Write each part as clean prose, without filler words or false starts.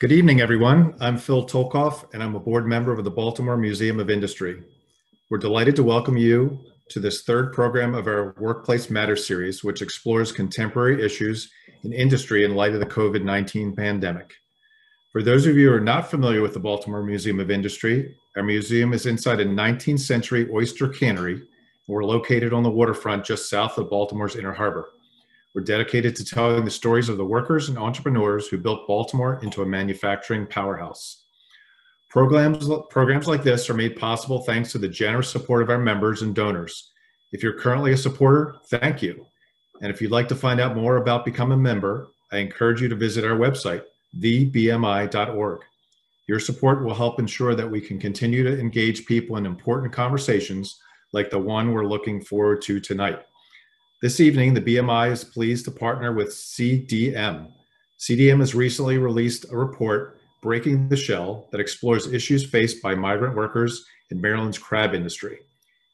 Good evening, everyone. I'm Phil Tolkoff, and I'm a board member of the Baltimore Museum of Industry. We're delighted to welcome you to this third program of our Workplace Matters series, which explores contemporary issues in industry in light of the COVID-19 pandemic. For those of you who are not familiar with the Baltimore Museum of Industry, our museum is inside a 19th century oyster cannery, and we're located on the waterfront just south of Baltimore's Inner Harbor. We're dedicated to telling the stories of the workers and entrepreneurs who built Baltimore into a manufacturing powerhouse. Programs like this are made possible thanks to the generous support of our members and donors. If you're currently a supporter, thank you. And if you'd like to find out more about becoming a member, I encourage you to visit our website, thebmi.org. Your support will help ensure that we can continue to engage people in important conversations like the one we're looking forward to tonight. This evening, the BMI is pleased to partner with CDM. CDM has recently released a report, Breaking the Shell, that explores issues faced by migrant workers in Maryland's crab industry.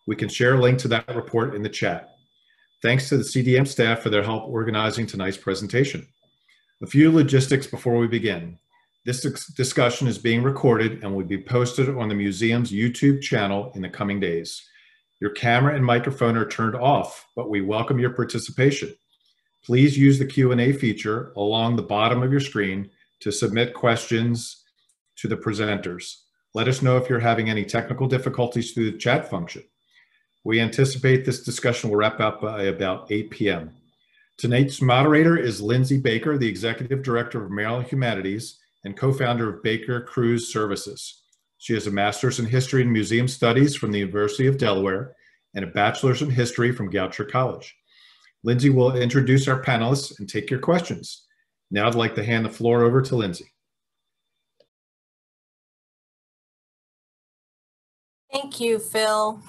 We can share a link to that report in the chat. Thanks to the CDM staff for their help organizing tonight's presentation. A few logistics before we begin. This discussion is being recorded and will be posted on the museum's YouTube channel in the coming days. Your camera and microphone are turned off, but we welcome your participation. Please use the Q&A feature along the bottom of your screen to submit questions to the presenters. Let us know if you're having any technical difficulties through the chat function. We anticipate this discussion will wrap up by about 8 p.m. Tonight's moderator is Lindsey Baker, the Executive Director of Maryland Humanities and co-founder of Baker Cruise Services. She has a master's in history and museum studies from the University of Delaware and a bachelor's in history from Goucher College. Lindsey will introduce our panelists and take your questions. Now I'd like to hand the floor over to Lindsey. Thank you, Phil.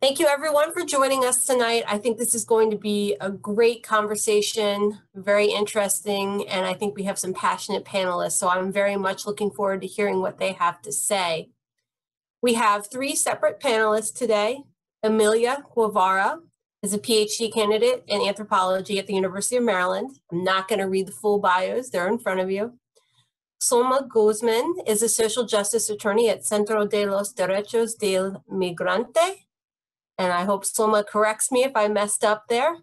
Thank you everyone for joining us tonight. I think this is going to be a great conversation, very interesting, and I think we have some passionate panelists, so I'm very much looking forward to hearing what they have to say. We have three separate panelists today. Emilia Guevara is a PhD candidate in anthropology at the University of Maryland. I'm not going to read the full bios, they're in front of you. Sulma Guzmán is a social justice attorney at Centro de los Derechos del Migrante. And I hope Sulma corrects me if I messed up there.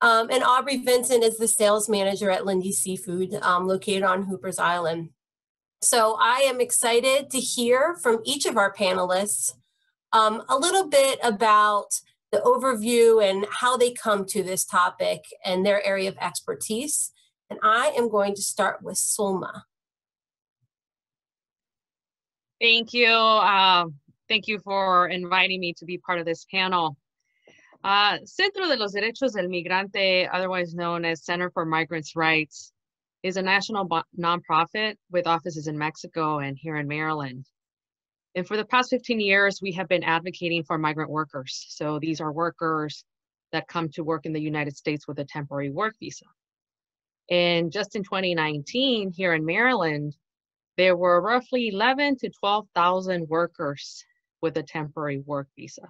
And Aubrey Vincent is the sales manager at Lindy Seafood, located on Hooper's Island. So I am excited to hear from each of our panelists a little bit about the overview and how they come to this topic and their area of expertise. And I am going to start with Sulma. Thank you. Thank you for inviting me to be part of this panel. Centro de los Derechos del Migrante, otherwise known as Center for Migrants' Rights, is a national nonprofit with offices in Mexico and here in Maryland. And for the past 15 years, we have been advocating for migrant workers. So these are workers that come to work in the United States with a temporary work visa. And just in 2019, here in Maryland, there were roughly 11,000 to 12,000 workers with a temporary work visa.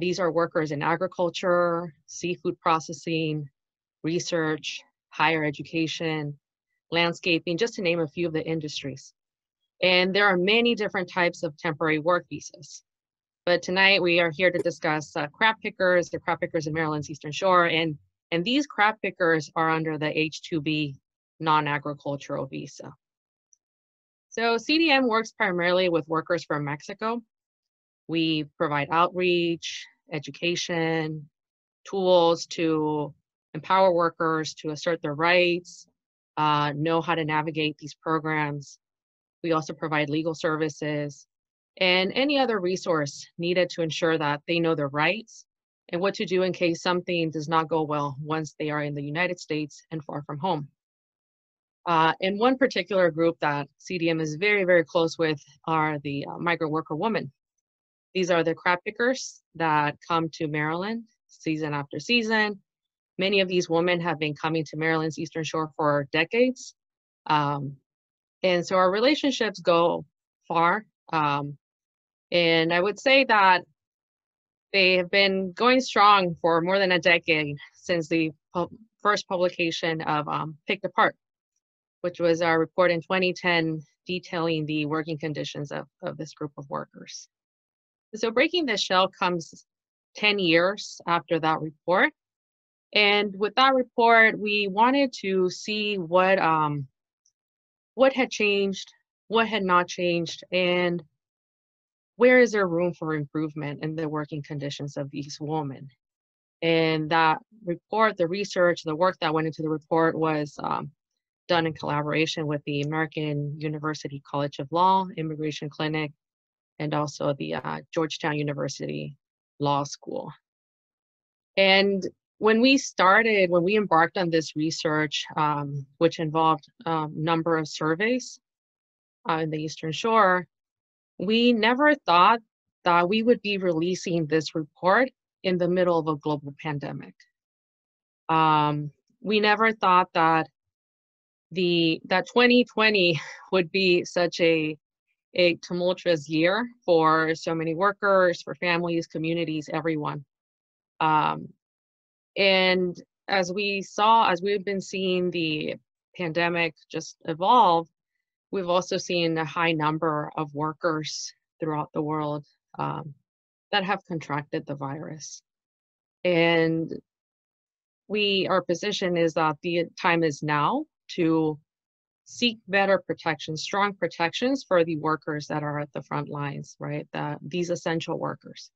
These are workers in agriculture, seafood processing, research, higher education, landscaping, just to name a few of the industries. And there are many different types of temporary work visas. But tonight we are here to discuss crab pickers, the crab pickers in Maryland's Eastern Shore. And these crab pickers are under the H-2B non-agricultural visa. So CDM works primarily with workers from Mexico. We provide outreach, education, tools to empower workers to assert their rights, know how to navigate these programs. We also provide legal services and any other resource needed to ensure that they know their rights and what to do in case something does not go well once they are in the United States and far from home. And one particular group that CDM is very, very close with are the migrant worker women. These are the crab pickers that come to Maryland season after season. Many of these women have been coming to Maryland's Eastern Shore for decades. And so our relationships go far. And I would say that they have been going strong for more than a decade since the first publication of Picked Apart. which was our report in 2010 detailing the working conditions of this group of workers. So Breaking the Shell comes 10 years after that report. And with that report, we wanted to see what had changed, what had not changed, and where is there room for improvement in the working conditions of these women. And that report, the research, the work that went into the report was done in collaboration with the American University College of Law Immigration Clinic, and also the Georgetown University Law School. And when we embarked on this research, which involved a number of surveys in the Eastern Shore, we never thought that we would be releasing this report in the middle of a global pandemic. We never thought that 2020 would be such a tumultuous year for so many workers, for families, communities, everyone. And as we've been seeing the pandemic just evolve, we've also seen a high number of workers throughout the world that have contracted the virus. And our position is that the time is now to seek better protections, strong protections for the workers that are at the front lines, right? These essential workers.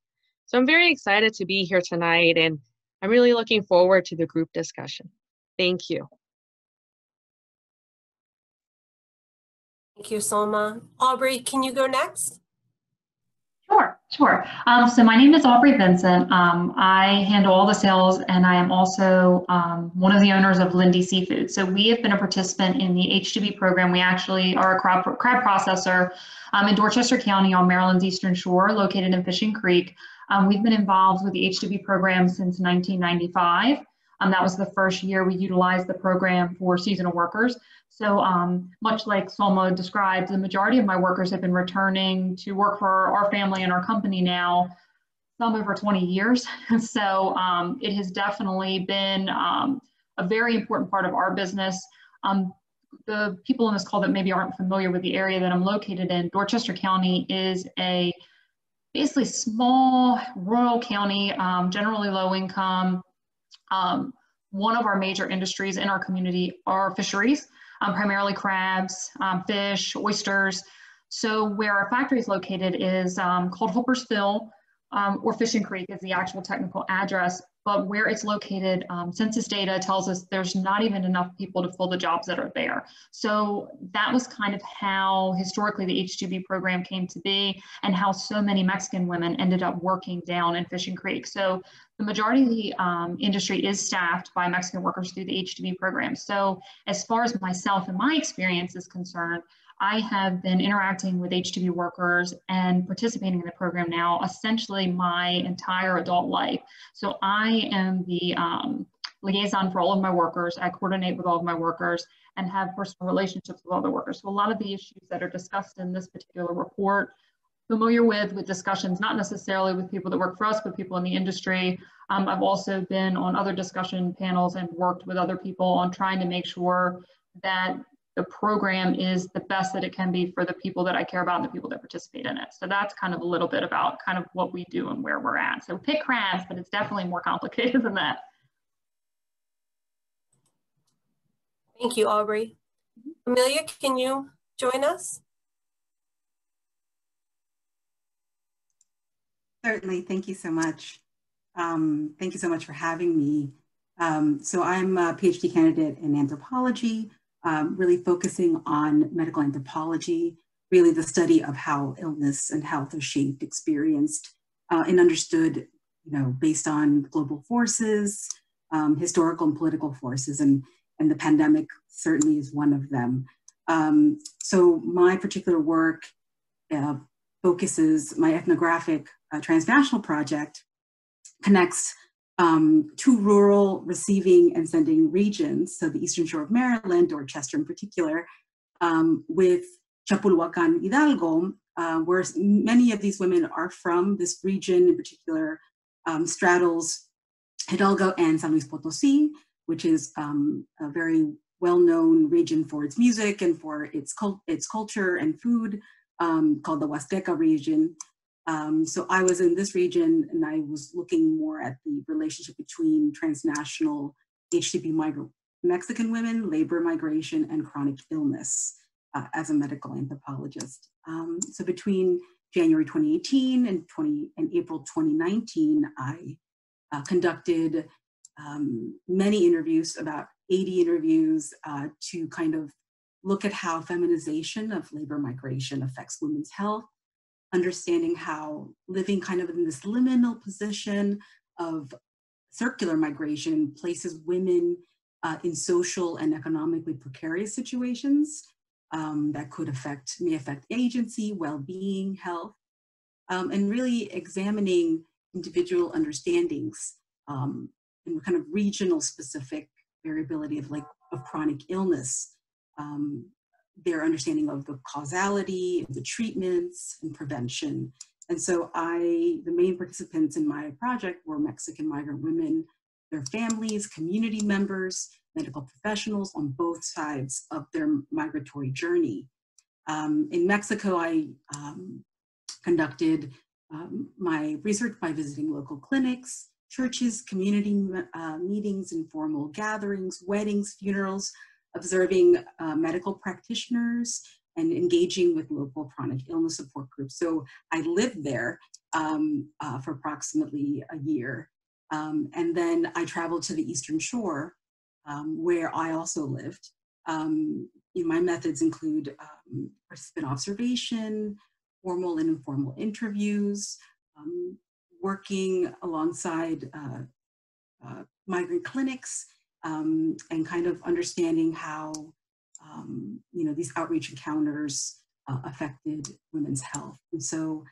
So I'm very excited to be here tonight, and I'm really looking forward to the group discussion. Thank you. Thank you, Sulma. Aubrey, can you go next? Sure. So my name is Aubrey Vincent. I handle all the sales, and I am also one of the owners of Lindy Seafood. So we have been a participant in the H-2B program. We actually are a crab processor in Dorchester County on Maryland's Eastern Shore, located in Fishing Creek. We've been involved with the H-2B program since 1995. That was the first year we utilized the program for seasonal workers. So much like Sulma described, the majority of my workers have been returning to work for our family and our company now, some over 20 years. So it has definitely been a very important part of our business. The people in this call that maybe aren't familiar with the area that I'm located in, Dorchester County is a basically small rural county, generally low income. One of our major industries in our community are fisheries, primarily crabs, fish, oysters. So where our factory is located is called Hooper's Island, or Fishing Creek is the actual technical address, but where it's located, census data tells us there's not even enough people to fill the jobs that are there. So that was kind of how historically the H-2B program came to be, and how so many Mexican women ended up working down in Fishing Creek. So the majority of the industry is staffed by Mexican workers through the H-2B program. So as far as myself and my experience is concerned, I have been interacting with H-2B workers and participating in the program now, essentially my entire adult life. So I am the liaison for all of my workers. I coordinate with all of my workers and have personal relationships with all the workers. So a lot of the issues that are discussed in this particular report, familiar with discussions, not necessarily with people that work for us, but people in the industry. I've also been on other discussion panels and worked with other people on trying to make sure that the program is the best that it can be for the people that I care about and the people that participate in it. So that's kind of a little bit about kind of what we do and where we're at. So pick crabs, but it's definitely more complicated than that. Thank you, Aubrey. Emilia, can you join us? Certainly, thank you so much. Thank you so much for having me. So I'm a PhD candidate in anthropology. Really focusing on medical anthropology, really the study of how illness and health are shaped, experienced, and understood, based on global forces, historical and political forces, and the pandemic certainly is one of them. So my particular work focuses, my ethnographic transnational project connects two rural receiving and sending regions, so the Eastern Shore of Maryland, or Dorchester in particular, with Chapulhuacan Hidalgo, where many of these women are from. This region in particular straddles Hidalgo and San Luis Potosí, which is a very well-known region for its music and for its culture and food, called the Huasteca region. So I was in this region and I was looking more at the relationship between transnational H-2B migrant Mexican women, labor migration, and chronic illness as a medical anthropologist. So between January 2018 and April 2019, I conducted many interviews, about 80 interviews, to kind of look at how feminization of labor migration affects women's health, understanding how living kind of in this liminal position of circular migration places women in social and economically precarious situations that may affect agency, well-being, health, and really examining individual understandings and kind of regional specific variability of chronic illness, their understanding of the causality, of the treatments, and prevention. And so the main participants in my project were Mexican migrant women, their families, community members, medical professionals on both sides of their migratory journey. In Mexico, I conducted my research by visiting local clinics, churches, community meetings, informal gatherings, weddings, funerals, observing medical practitioners, and engaging with local chronic illness support groups. So I lived there for approximately a year. And then I traveled to the Eastern Shore, where I also lived. My methods include participant observation, formal and informal interviews, working alongside migrant clinics, and kind of understanding how these outreach encounters affected women's health. And so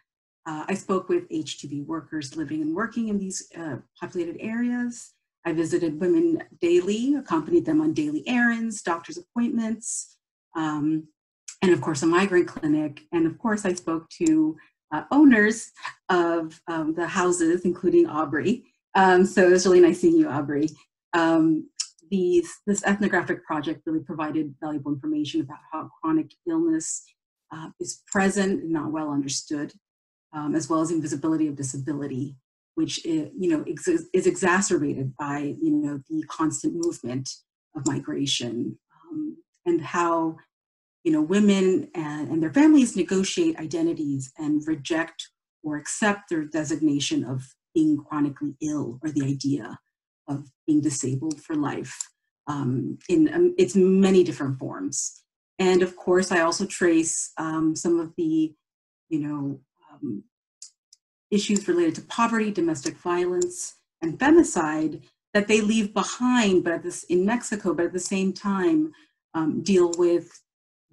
I spoke with H-2B workers living and working in these populated areas. I visited women daily, accompanied them on daily errands, doctor's appointments, and of course a migrant clinic. And of course I spoke to owners of the houses, including Aubrey. So it was really nice seeing you, Aubrey. This ethnographic project really provided valuable information about how chronic illness is present and not well understood, as well as invisibility of disability, which is exacerbated by the constant movement of migration, and how women and their families negotiate identities and reject or accept their designation of being chronically ill or the idea of being disabled for life in its many different forms. And of course, I also trace some of the, issues related to poverty, domestic violence, and femicide that they leave behind, in Mexico, but at the same time deal with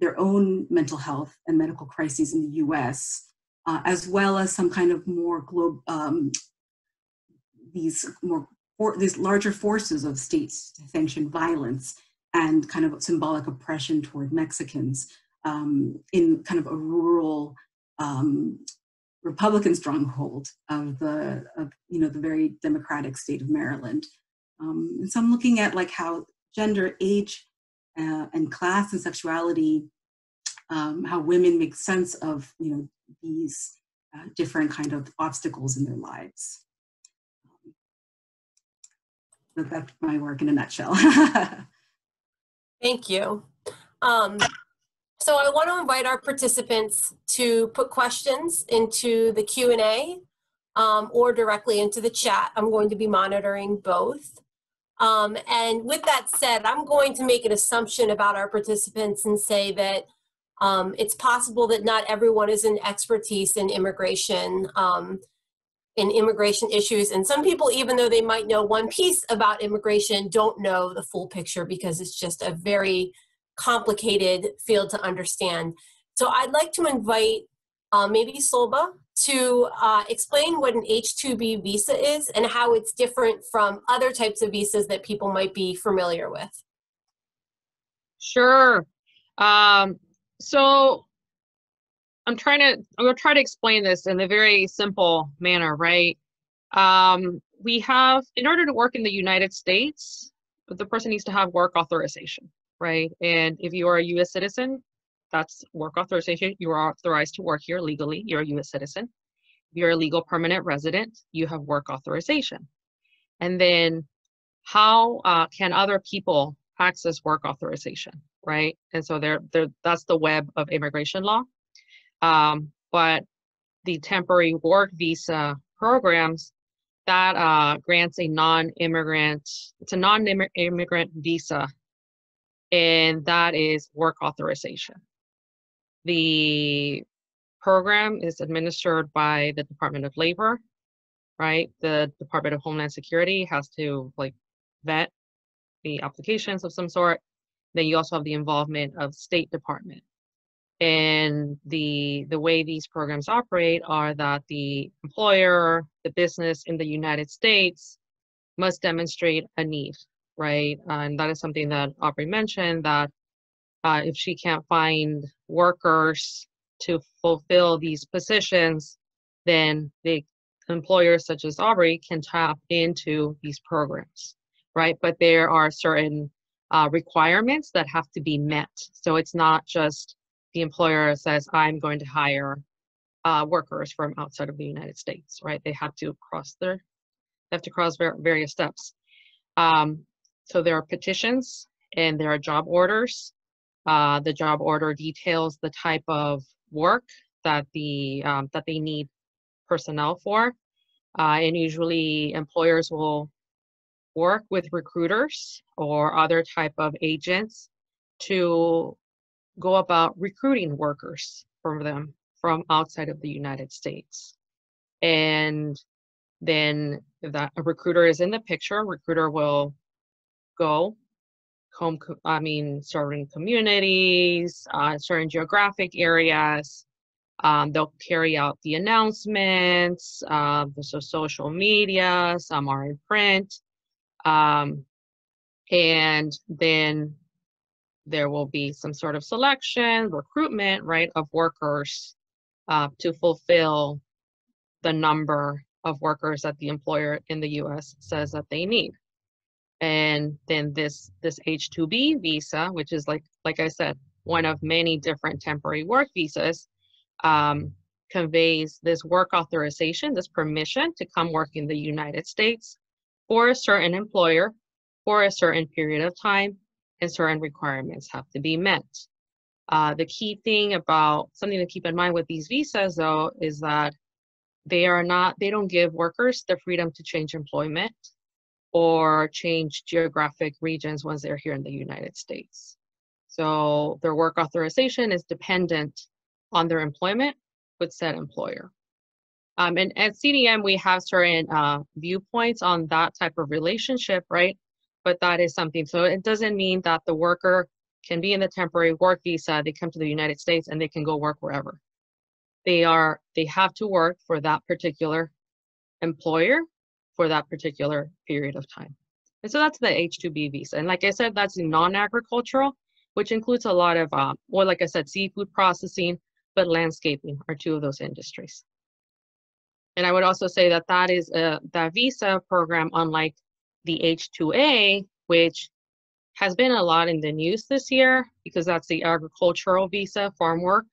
their own mental health and medical crises in the U.S., as well as some kind of more global, these larger forces of state-sanctioned violence and kind of symbolic oppression toward Mexicans in kind of a rural Republican stronghold of the very democratic state of Maryland. And so I'm looking at how gender, age, and class and sexuality, how women make sense of these different kind of obstacles in their lives. So that's my work in a nutshell. Thank you. So I want to invite our participants to put questions into the Q&A or directly into the chat. I'm going to be monitoring both. And with that said, I'm going to make an assumption about our participants and say that it's possible that not everyone is an expertise in immigration issues, and some people, even though they might know one piece about immigration, don't know the full picture because it's just a very complicated field to understand. So I'd like to invite maybe Sulma to explain what an H-2B visa is and how it's different from other types of visas that people might be familiar with. Sure. So I'm going to try to explain this in a very simple manner, right? We have, in order to work in the United States, the person needs to have work authorization, right? And if you are a U.S. citizen, that's work authorization. You are authorized to work here legally. You're a U.S. citizen. If you're a legal permanent resident, you have work authorization. And then how can other people access work authorization, right? And so that's the web of immigration law. But the temporary work visa programs, that grants a non-immigrant, it's a non-immigrant visa, and that is work authorization. The program is administered by the Department of Labor, right? The Department of Homeland Security has to like vet the applications of some sort. Then you also have the involvement of State Department. And the way these programs operate are that the employer, the business in the United States must demonstrate a need, right? And that is something that Aubrey mentioned, that if she can't find workers to fulfill these positions, then the employers such as Aubrey can tap into these programs, right? But there are certain requirements that have to be met. So it's not just the employer says, I'm going to hire workers from outside of the United States, right? They have to cross various steps. So there are petitions and there are job orders. The job order details the type of work that that they need personnel for. And usually employers will work with recruiters or other type of agents to go about recruiting workers from them from outside of the United States. And then if a recruiter is in the picture, a recruiter will go certain communities, certain geographic areas. They'll carry out the announcements, so social media, some are in print. And then there will be some sort of selection, recruitment, right, of workers to fulfill the number of workers that the employer in the U.S. says that they need. And then this H-2B visa, which is like I said, one of many different temporary work visas, conveys this work authorization, this permission to come work in the United States for a certain employer for a certain period of time, and certain requirements have to be met. The key thing about something to keep in mind with these visas, though, is that they don't give workers the freedom to change employment or change geographic regions once they're here in the United States. So their work authorization is dependent on their employment with said employer. And at CDM, we have certain viewpoints on that type of relationship, right? But that is something. So it doesn't mean that the worker can be in the temporary work visa, they come to the United States and they can go work wherever. They have to work for that particular employer for that particular period of time. And so that's the H-2B visa. And like I said, that's non-agricultural, which includes a lot of, well, like I said, seafood processing, but landscaping are two of those industries. And I would also say that that visa program, unlike the H-2A, which has been a lot in the news this year because that's the agricultural visa, farm work.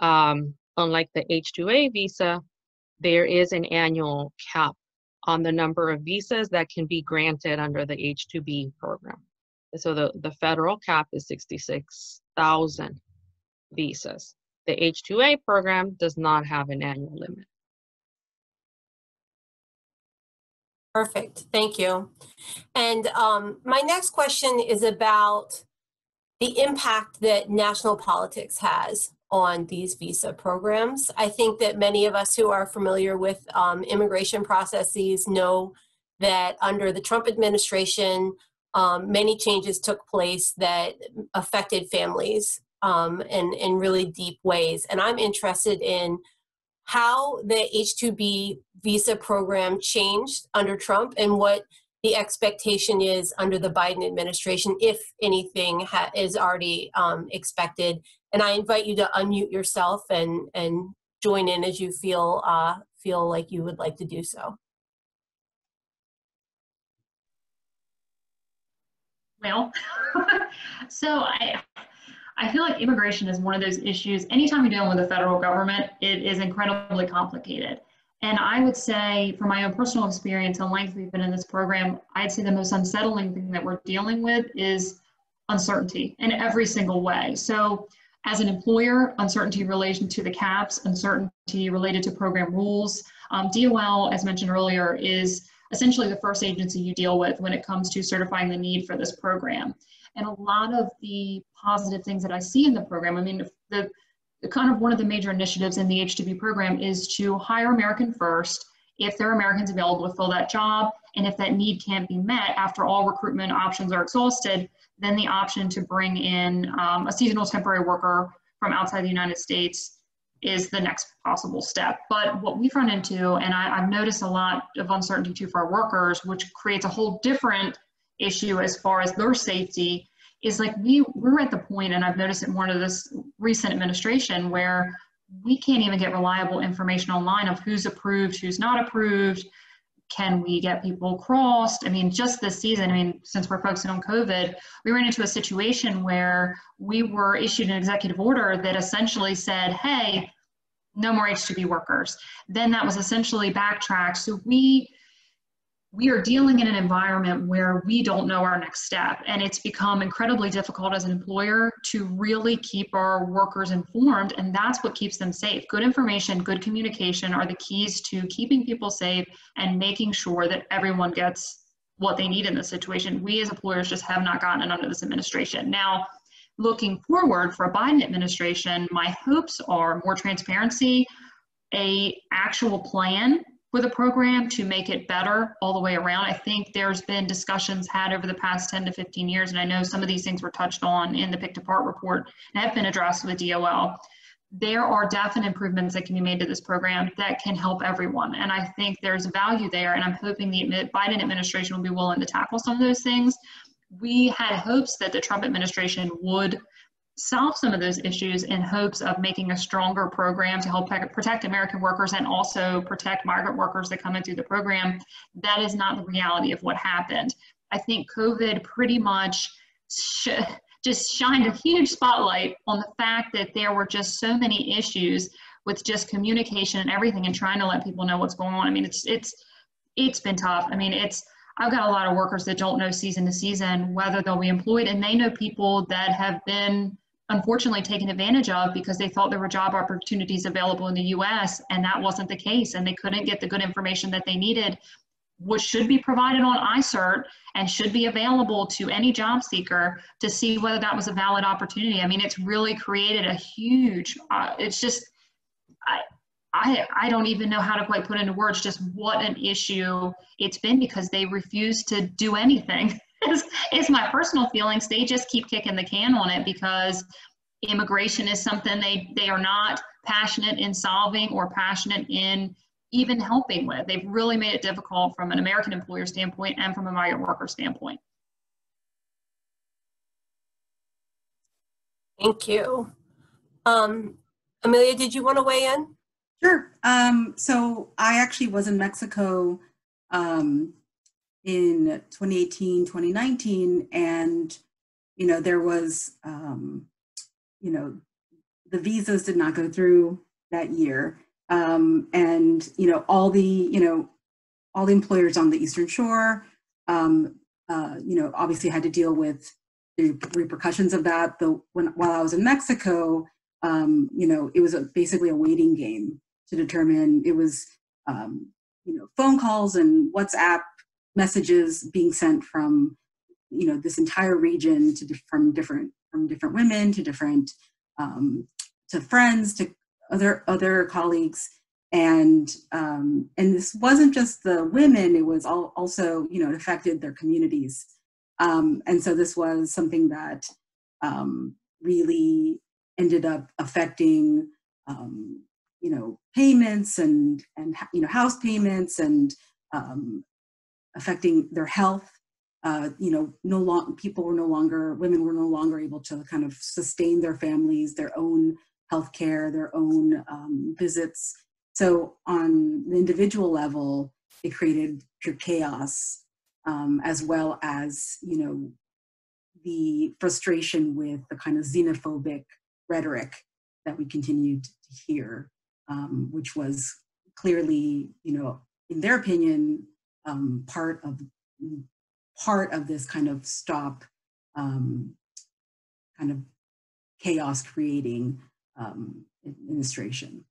Unlike the H-2A visa, there is an annual cap on the number of visas that can be granted under the H-2B program. And so the federal cap is 66,000 visas. The H-2A program does not have an annual limit. Perfect, thank you. And my next question is about the impact that national politics has on these visa programs. I think that many of us who are familiar with immigration processes know that under the Trump administration, many changes took place that affected families in really deep ways. And I'm interested in how the H-2B visa program changed under Trump and what the expectation is under the Biden administration, if anything is already expected. And I invite you to unmute yourself and join in as you feel like you would like to do so. Well, so I feel like immigration is one of those issues. Anytime you're dealing with the federal government, it is incredibly complicated. And I would say, from my own personal experience and length we've been in this program, I'd say the most unsettling thing that we're dealing with is uncertainty in every single way. So as an employer, uncertainty in relation to the caps, uncertainty related to program rules. DOL, as mentioned earlier, is essentially the first agency you deal with when it comes to certifying the need for this program. And a lot of the positive things that I see in the program, I mean, the kind of one of the major initiatives in the H-2B program is to hire American first. If there are Americans available to fill that job, and if that need can't be met after all recruitment options are exhausted, then the option to bring in a seasonal temporary worker from outside the United States is the next possible step. But what we've run into, and I've noticed a lot of uncertainty too for our workers, which creates a whole different issue as far as their safety, is like we're at the point, and I've noticed it more to this recent administration, where we can't even get reliable information online of who's approved, who's not approved. Can we get people crossed? I mean, just this season, I mean, since we're focusing on COVID, we ran into a situation where we were issued an executive order that essentially said, hey, no more H-2B workers. Then that was essentially backtracked. So we are dealing in an environment where we don't know our next step. And it's become incredibly difficult as an employer to really keep our workers informed. And that's what keeps them safe. Good information, good communication are the keys to keeping people safe and making sure that everyone gets what they need in this situation. We as employers just have not gotten it under this administration. Now, looking forward for a Biden administration, my hopes are more transparency, an actual plan with a program to make it better all the way around. I think there's been discussions had over the past 10 to 15 years, and I know some of these things were touched on in the Picked Apart report and have been addressed with DOL. There are definite improvements that can be made to this program that can help everyone. And I think there's value there, and I'm hoping the Biden administration will be willing to tackle some of those things. We had hopes that the Trump administration would solve some of those issues in hopes of making a stronger program to help protect American workers and also protect migrant workers that come in through the program. That is not the reality of what happened. I think COVID pretty much just shined a huge spotlight on the fact that there were just so many issues with just communication and everything and trying to let people know what's going on. I mean, it's been tough. I mean, I've got a lot of workers that don't know season to season whether they'll be employed, and they know people that have been unfortunately taken advantage of because they thought there were job opportunities available in the U.S. and that wasn't the case, and they couldn't get the good information that they needed, which should be provided on iCert and should be available to any job seeker to see whether that was a valid opportunity. I mean, it's really created a huge, it's just, I don't even know how to quite put into words just what an issue it's been because they refuse to do anything. It's my personal feelings. They just keep kicking the can on it because immigration is something they are not passionate in solving or passionate in even helping with. They've really made it difficult from an American employer standpoint and from a migrant worker standpoint. Thank you. Emilia, did you want to weigh in? Sure. So I actually was in Mexico in 2018, 2019, and, you know, there was, you know, the visas did not go through that year. And, you know, all the employers on the Eastern Shore, you know, obviously had to deal with the repercussions of that. While I was in Mexico, you know, it was basically a waiting game to determine. It was, you know, phone calls and WhatsApp messages being sent from, you know, this entire region to from different women to different to friends to other colleagues, and this wasn't just the women. It was also, you know, it affected their communities, and so this was something that really ended up affecting. You know, payments and you know, house payments and affecting their health. You know, women were no longer able to kind of sustain their families, their own healthcare, their own visits. So on the individual level, it created pure chaos, as well as, you know, the frustration with the kind of xenophobic rhetoric that we continued to hear, which was clearly, you know, in their opinion, part of this kind of stop, kind of chaos creating administration.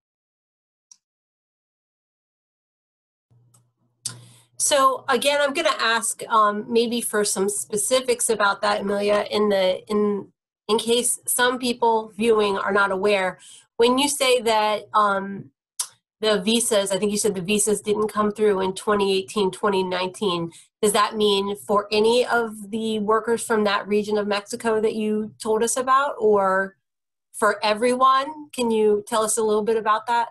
So again, I'm going to ask maybe for some specifics about that, Emilia, in case some people viewing are not aware. When you say that the visas, I think you said the visas didn't come through in 2018, 2019, does that mean for any of the workers from that region of Mexico that you told us about, or for everyone? Can you tell us a little bit about that?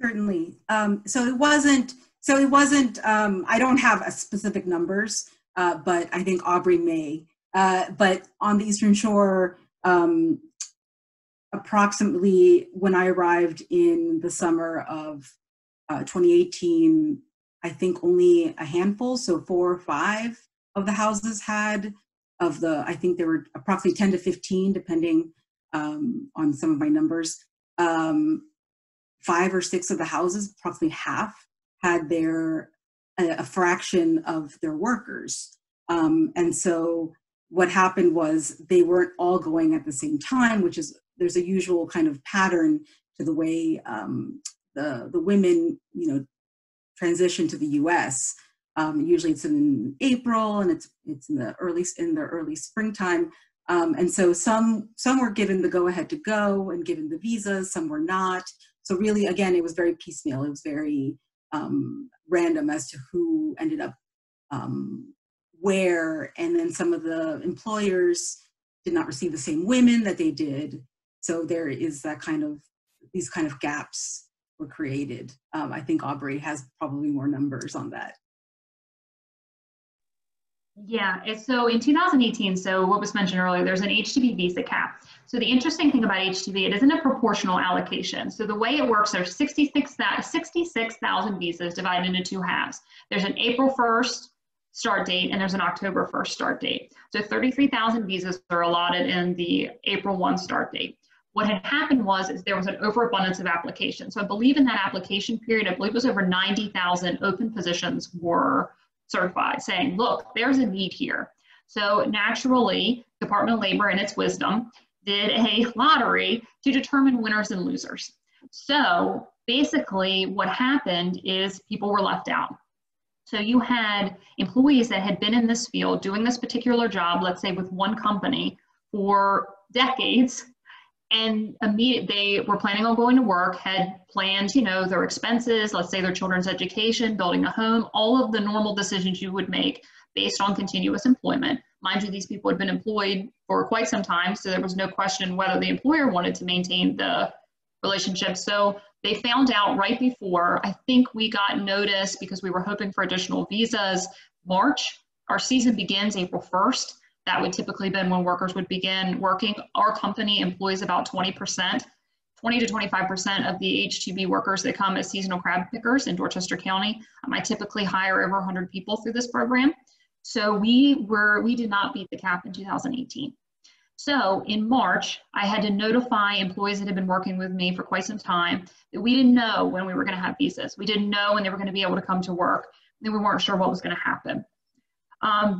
Certainly. So it wasn't, I don't have a specific numbers, but I think Aubrey may. But on the Eastern Shore, approximately when I arrived in the summer of 2018, I think only a handful, so 4 or 5 of the houses had, of the, I think there were approximately 10 to 15, depending on some of my numbers. 5 or 6 of the houses, approximately half, had their a fraction of their workers, and so what happened was they weren't all going at the same time, which is there's a usual kind of pattern to the way the women, you know, transition to the U.S. Usually it's in April and it's in the early springtime, and so some were given the go-ahead to go and given the visas, some were not. So really, again, it was very piecemeal. It was very random as to who ended up where, and then some of the employers did not receive the same women that they did. So there is that kind of, these kind of gaps were created. I think Aubrey has probably more numbers on that. Yeah, so in 2018, so what was mentioned earlier, there's an H-2B visa cap. So the interesting thing about H-2B, it isn't a proportional allocation. So the way it works, there's 66,000 visas divided into 2 halves. There's an April 1st start date and there's an October 1st start date. So 33,000 visas are allotted in the April 1 start date. What had happened was is there was an overabundance of applications. So I believe in that application period, I believe it was over 90,000 open positions were certified, saying, look, there's a need here. So naturally, Department of Labor, in its wisdom, did a lottery to determine winners and losers. So basically what happened is people were left out. So you had employees that had been in this field doing this particular job, let's say with one company for decades, and they were planning on going to work, had planned, you know, their expenses, let's say their children's education, building a home, all of the normal decisions you would make based on continuous employment. Mind you, these people had been employed for quite some time, so there was no question whether the employer wanted to maintain the relationship. So they found out right before, I think we got notice because we were hoping for additional visas, March. Our season begins April 1st. That would typically have been when workers would begin working. Our company employs about 20 to 25% of the H-2B workers that come as seasonal crab pickers in Dorchester County. I typically hire over 100 people through this program. So we did not beat the cap in 2018. So in March, I had to notify employees that had been working with me for quite some time that we didn't know when we were going to have visas. We didn't know when they were going to be able to come to work. And we weren't sure what was going to happen.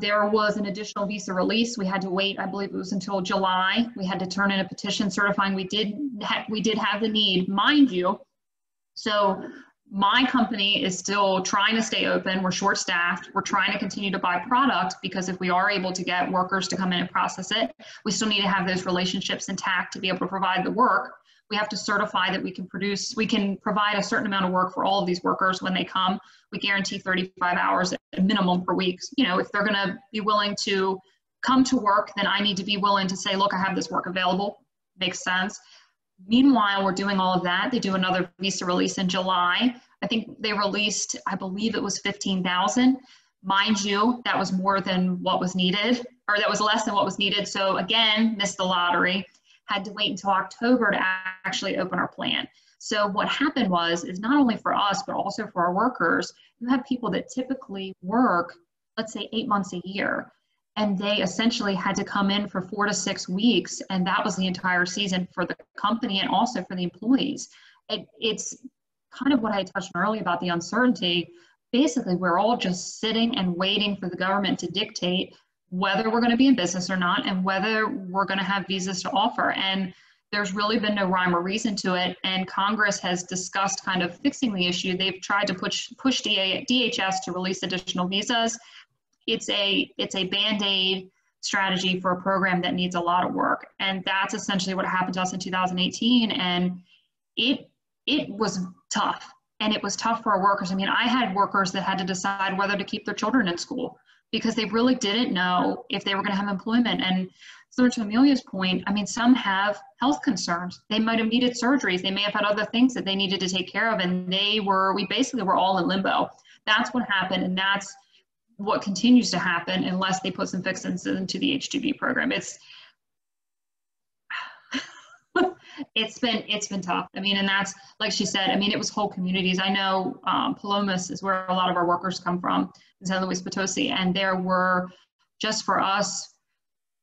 There was an additional visa release. We had to wait, I believe it was until July. We had to turn in a petition certifying we did have the need, mind you. So my company is still trying to stay open. We're short-staffed. We're trying to continue to buy product because if we are able to get workers to come in and process it, we still need to have those relationships intact to be able to provide the work. We have to certify that we can provide a certain amount of work for all of these workers when they come. We guarantee 35 hours at minimum per week. You know, if they're going to be willing to come to work, then I need to be willing to say, look, I have this work available. Makes sense. Meanwhile, we're doing all of that. They do another visa release in July. I think they released, I believe it was 15,000. Mind you, that was more than what was needed, or that was less than what was needed. So again, missed the lottery. Had to wait until October to actually open our plan. So what happened was, is not only for us, but also for our workers, you have people that typically work, let's say 8 months a year. and they essentially had to come in for 4 to 6 weeks, and that was the entire season for the company and also for the employees. It's kind of what I touched on earlier about the uncertainty. Basically, we're all just sitting and waiting for the government to dictate whether we're going to be in business or not, and whether we're going to have visas to offer. And there's really been no rhyme or reason to it, and Congress has discussed kind of fixing the issue. They've tried to push DHS to release additional visas. It's a Band-Aid strategy for a program that needs a lot of work, and that's essentially what happened to us in 2018, and it was tough, and it was tough for our workers. I mean, I had workers that had to decide whether to keep their children in school because they really didn't know if they were going to have employment. And so to Amelia's point, I mean, some have health concerns. They might have needed surgeries. They may have had other things that they needed to take care of. And we basically were all in limbo. That's what happened. And that's what continues to happen unless they put some fixes into the H-2B program. It's been tough. I mean, and that's, like she said, I mean, it was whole communities. I know Palomas is where a lot of our workers come from, in San Luis Potosi, and there were, just for us,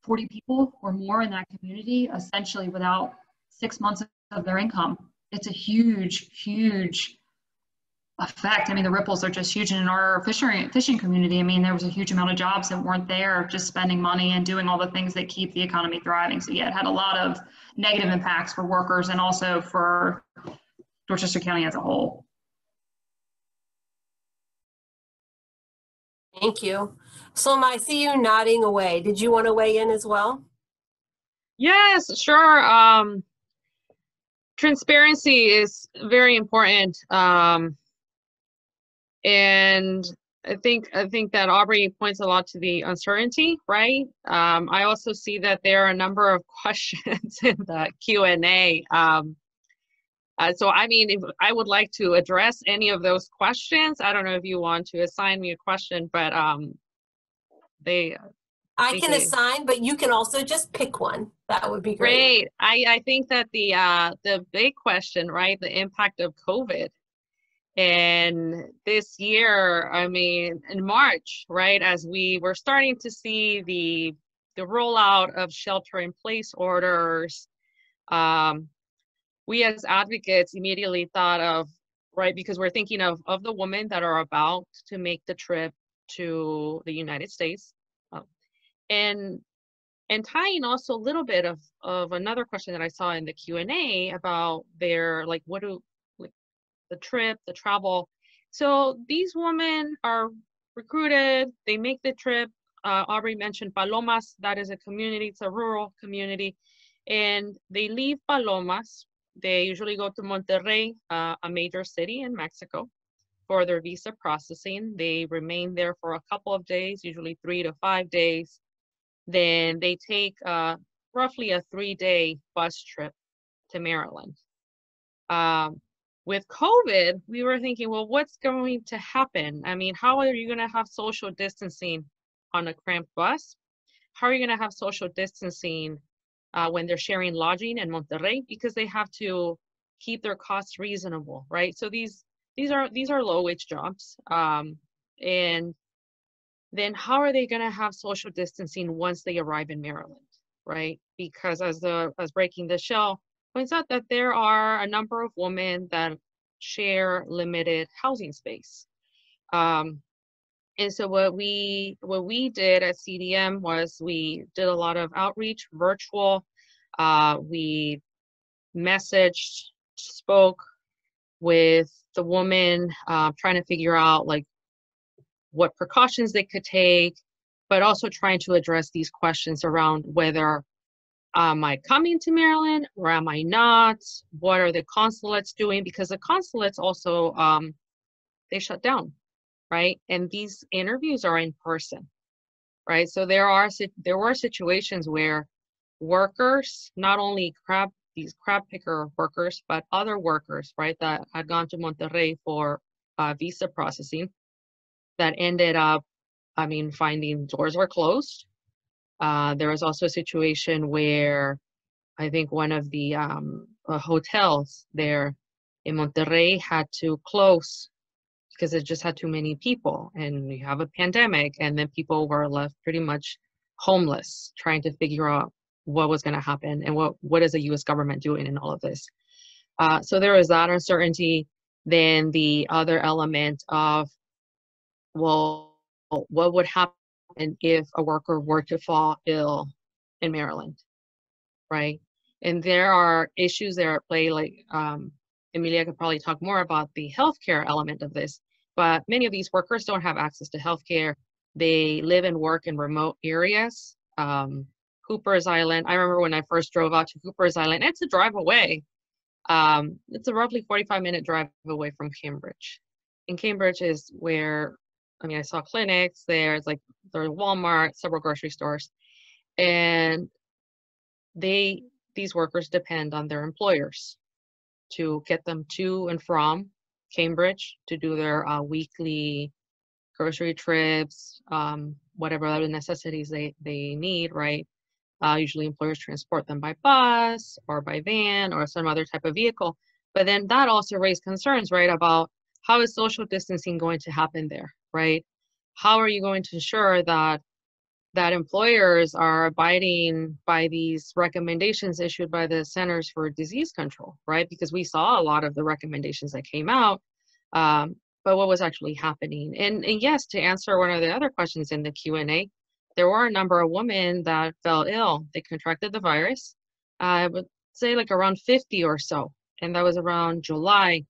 40 people or more in that community, essentially without 6 months of their income. It's a huge, huge effect. I mean, the ripples are just huge. And in our fishing community, I mean, there was a huge amount of jobs that weren't there, just spending money and doing all the things that keep the economy thriving. So yeah, it had a lot of negative impacts for workers and also for Dorchester County as a whole. Thank you. Sulma, I see you nodding away. Did you want to weigh in as well? Yes, sure. Transparency is very important. And I think that Aubrey points a lot to the uncertainty, right? I also see that there are a number of questions in the Q&A. So, I mean, if I would like to address any of those questions. I don't know if you want to assign me a question, but I can assign, but you can also just pick one. That would be great. I think that the big question, right, the impact of COVID. And this year, I mean, in March, right, as we were starting to see the rollout of shelter-in-place orders, we as advocates immediately thought of, right, because we're thinking of the women that are about to make the trip to the United States. And tying also a little bit of another question that I saw in the Q&A about their, like, what do, the trip, the travel. So these women are recruited, they make the trip. Aubrey mentioned Palomas, that is a community, it's a rural community. And they leave Palomas, they usually go to Monterrey, a major city in Mexico, for their visa processing. They remain there for a couple of days, usually 3 to 5 days. Then they take roughly a 3-day bus trip to Maryland. With COVID, we were thinking, well, what's going to happen? I mean, how are you going to have social distancing on a cramped bus? How are you going to have social distancing when they're sharing lodging in Monterrey? Because they have to keep their costs reasonable, right? So these are low-wage jobs. And then how are they going to have social distancing once they arrive in Maryland, right? Because as Breaking the Shell points out, that there are a number of women that share limited housing space. And so what we did at CDM was we did a lot of outreach, virtual. We messaged, spoke with the woman, trying to figure out like what precautions they could take, but also trying to address these questions around whether am I coming to Maryland or am I not? What are the consulates doing? Because the consulates also, they shut down, right? And these interviews are in person, right? So there were situations where workers, not only crab picker workers, but other workers, right, that had gone to Monterrey for visa processing, that ended up, I mean, finding doors were closed. There was also a situation where I think one of the hotels there in Monterrey had to close because it just had too many people, and you have a pandemic, and then people were left pretty much homeless, trying to figure out what was going to happen and what is the U.S. government doing in all of this. So there was that uncertainty. Then the other element of, well, what would happen if a worker were to fall ill in Maryland, right? And there are issues there at play, like Emilia could probably talk more about the healthcare element of this, but many of these workers don't have access to healthcare. They live and work in remote areas. Hooper's Island, I remember when I first drove out to Hooper's Island, it's a drive away. It's a roughly 45-minute drive away from Cambridge. And Cambridge is where, I mean, I saw clinics, there's Walmart, several grocery stores. And these workers depend on their employers to get them to and from Cambridge to do their weekly grocery trips, whatever other necessities they need, right? Usually employers transport them by bus or by van or some other type of vehicle. But then that also raised concerns, right, about how is social distancing going to happen there, right? How are you going to ensure that employers are abiding by these recommendations issued by the Centers for Disease Control, right? Because we saw a lot of the recommendations that came out, but what was actually happening? And yes, to answer one of the other questions in the Q&A, there were a number of women that fell ill. They contracted the virus. I would say like around 50 or so. And that was around July.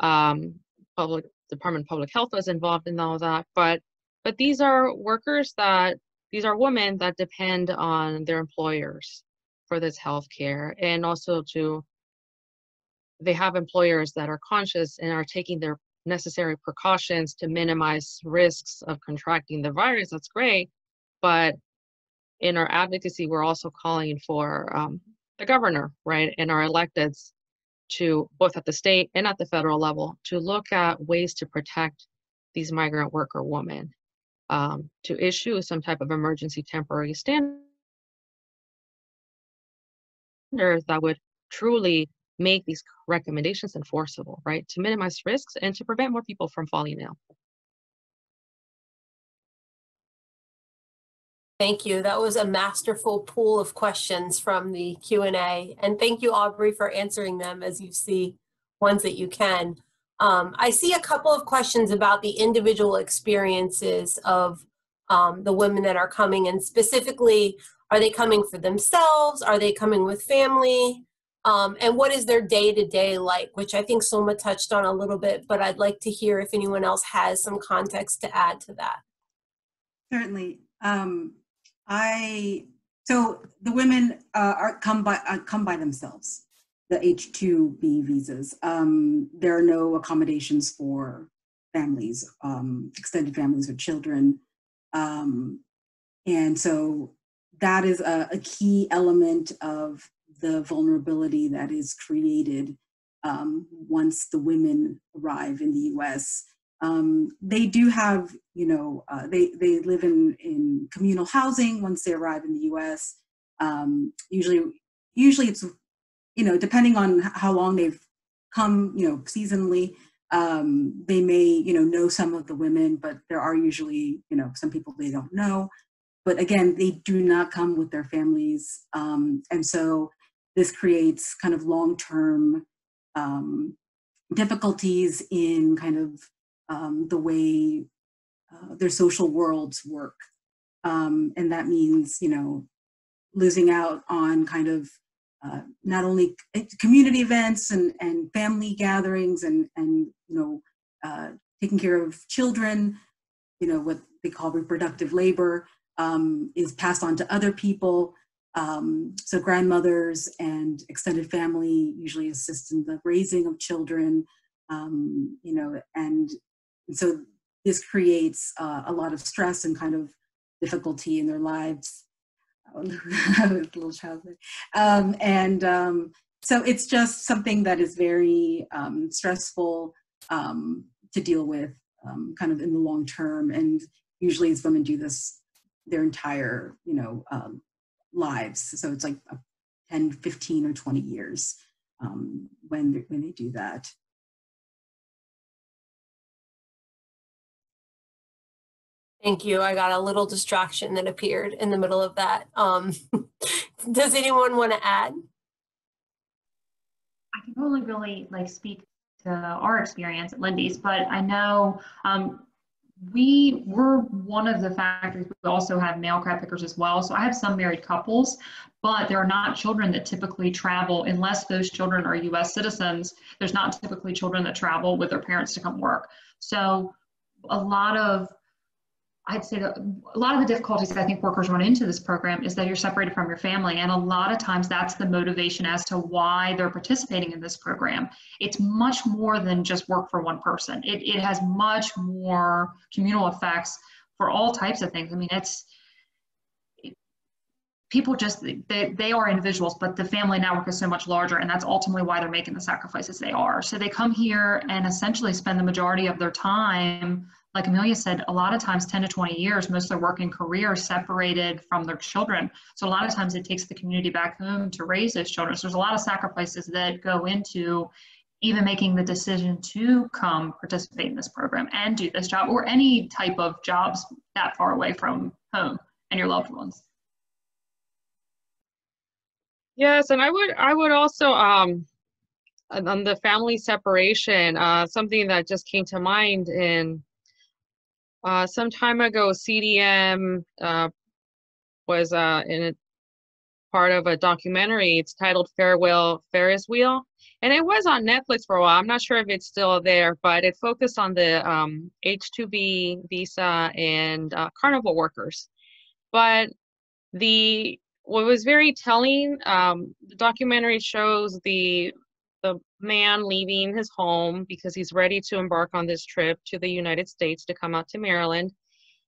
Department of Public Health was involved in all that. But these are workers these are women that depend on their employers for this healthcare, and also they have employers that are conscious and are taking their necessary precautions to minimize risks of contracting the virus. That's great. But in our advocacy, we're also calling for the governor, right, and our electeds to both at the state and at the federal level to look at ways to protect these migrant worker women, to issue some type of emergency temporary standard that would truly make these recommendations enforceable, right, to minimize risks and to prevent more people from falling ill. Thank you. That was a masterful pool of questions from the Q&A. And thank you, Aubrey, for answering them as you see ones that you can. I see a couple of questions about the individual experiences of the women that are coming, and specifically, are they coming for themselves? Are they coming with family? And what is their day-to-day like, which I think Sulma touched on a little bit, but I'd like to hear if anyone else has some context to add to that. Certainly. So the women come by themselves. The H-2B visas. There are no accommodations for families, extended families or children. And so that is a key element of the vulnerability that is created once the women arrive in the US. They do have, they live in communal housing once they arrive in the US. Usually it's, depending on how long they've come, seasonally, they may, know some of the women, but there are usually, some people they don't know. But again, they do not come with their families. And so this creates kind of long-term difficulties in kind of the way their social worlds work. And that means, losing out on kind of not only community events and family gatherings and taking care of children, what they call reproductive labor, is passed on to other people. So grandmothers and extended family usually assist in the raising of children, and so this creates a lot of stress and kind of difficulty in their lives. Little childhood. So it's just something that is very stressful to deal with kind of in the long term. And usually these women do this their entire, lives. So it's like 10, 15 or 20 years when they do that. Thank you. I got a little distraction that appeared in the middle of that. Does anyone want to add? I can only really speak to our experience at Lindy's, but I know we were one of the factories. We also have male crab pickers as well. So I have some married couples, but there are not children that typically travel unless those children are U.S. citizens. There's not typically children that travel with their parents to come work. So a lot of, I'd say that a lot of the difficulties that I think workers run into this program is that you're separated from your family. And a lot of times that's the motivation as to why they're participating in this program. It's much more than just work for one person. It has much more communal effects for all types of things. I mean, people just, they are individuals, but the family network is so much larger, and that's ultimately why they're making the sacrifices they are. So they come here and essentially spend the majority of their time, like Emilia said, a lot of times 10 to 20 years, most of their working career separated from their children. So a lot of times it takes the community back home to raise those children. So there's a lot of sacrifices that go into even making the decision to come participate in this program and do this job, or any type of jobs that far away from home and your loved ones. Yes, and I would also, on the family separation, something that just came to mind in some time ago, CDM was in part of a documentary. It's titled Farewell Ferris Wheel, and it was on Netflix for a while. I'm not sure if it's still there, but it focused on the H-2B visa and carnival workers. But what was very telling, the documentary shows the man leaving his home because he's ready to embark on this trip to the United States to come out to Maryland.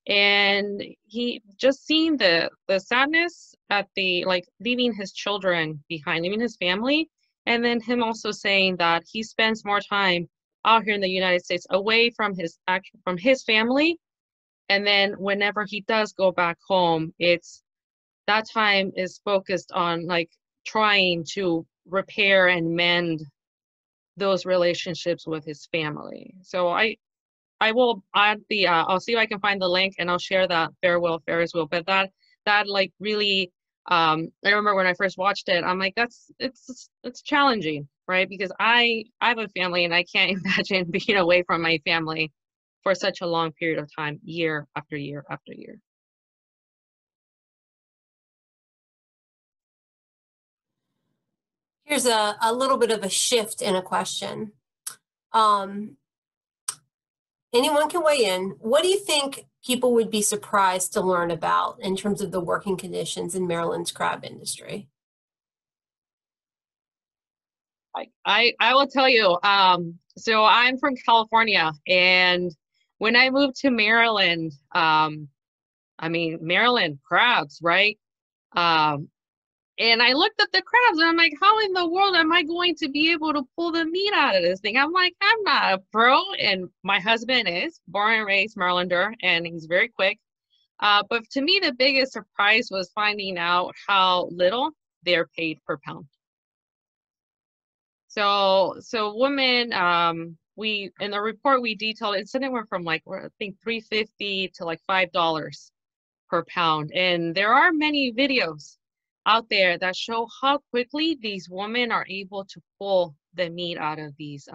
And he just seeing the sadness at the, leaving his children behind, leaving his family. And then him also saying that he spends more time out here in the United States away from his family. And then whenever he does go back home, that time is focused on trying to repair and mend those relationships with his family. So I will add the I'll see if I can find the link, and I'll share that Farewell Ferris Wheel. But that really, I remember when I first watched it, I'm like, it's challenging, right? Because I have a family, and I can't imagine being away from my family for such a long period of time, year after year after year. Here's a little bit of a shift in a question. Anyone can weigh in. What do you think people would be surprised to learn about in terms of the working conditions in Maryland's crab industry? I will tell you. So I'm from California, and when I moved to Maryland, I mean, Maryland crabs, right? And I looked at the crabs, and I'm like, how in the world am I going to be able to pull the meat out of this thing? I'm like, I'm not a pro. And my husband is, born and raised Marylander, and he's very quick. But to me, the biggest surprise was finding out how little they're paid per pound. So women, in the report, we detailed, it's anywhere from I think $3.50 to $5 per pound. And there are many videos out there that show how quickly these women are able to pull the meat out of these